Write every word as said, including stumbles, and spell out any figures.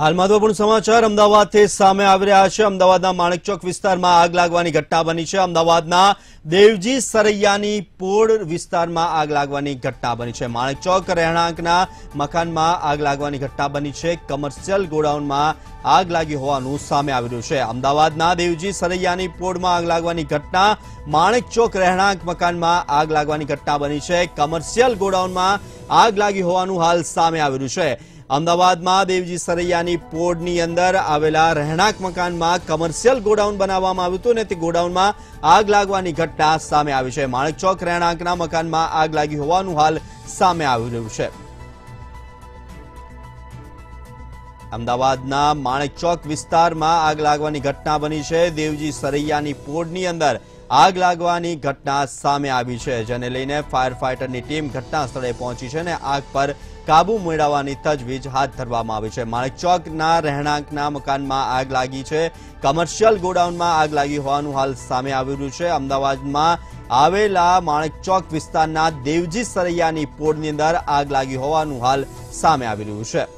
हाल महत्वपूर्ण समाचार अमदावाद सामे आवी रह्या छे। अमदावादना माणिकचौक विस्तार में आग लगवानी घटना बनी है। अमदावादना देवजी सरैयानी पोळ विस्तार में आग लगवानी घटना बनी है। माणिकचौक रहेणांकना मकान में आग लगवानी घटना बनी है। कमर्शियल गोडाउन में आग लगी होवानुं सामे आवी रह्युं छे। अमदावादना देवजी सरैयानी पोळ में आग लगवानी घटना माणिकचौक रहेणांक मकान में आग लगवानी घटना बनी है। कमर्शियल गोडाउन में आग लगी होवानुं हाल सामे आवी रह्युं छे। अमदावाद में देवजी सरैयानी पोळनी अंदर आवेला रहेणांक मकान में कमर्शियल गोडाउन बनावामां आव्युं हतुं ने ते गोडाउन में आग लगवानी घटना सामे आवी छे। माणिकचौक रहेणांकना मकान में आग लागी होवानुं हाल सामे आवी रह्युं छे। अमदावादना माणिकचौक विस्तार में आग लगवानी घटना बनी है। देवजी सरैयानी पोळनी अंदर आग लगवानी घटना सामे आवी छे, जेने लईने फायर फाइटरनी टीम घटना स्थळे पहोंची छे ने आग पर काबू मेळवવાની तजवीज हाथ धरवामां आवी छे। माणिकचौकना રહેણાંકના મકાનમાં आग लागी है। कमर्शियल गोडाउनमां आग लागी होवानुं हाल सामे आवी रह्युं छे। अमदावादमां आवेला माणिकचौक विस्तारना देवजी सरैयानी पोળની અંદર आग लागी होवानुं हाल सामे आवी रह्युं छे।